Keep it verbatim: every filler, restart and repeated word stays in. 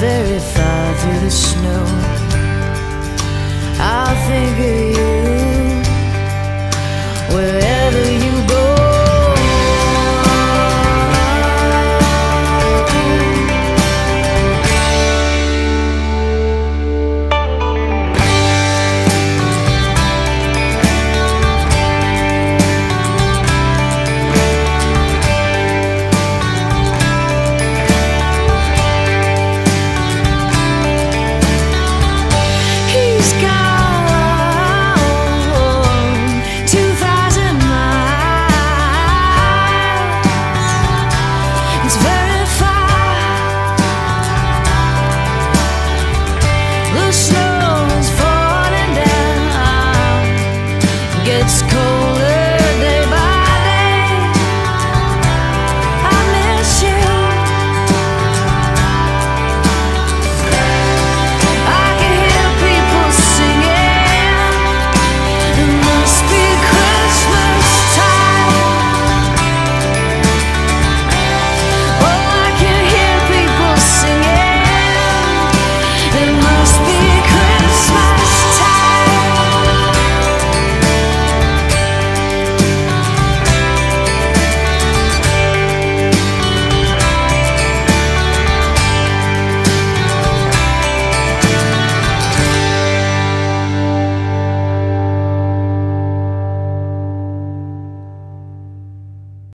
very far through the snow.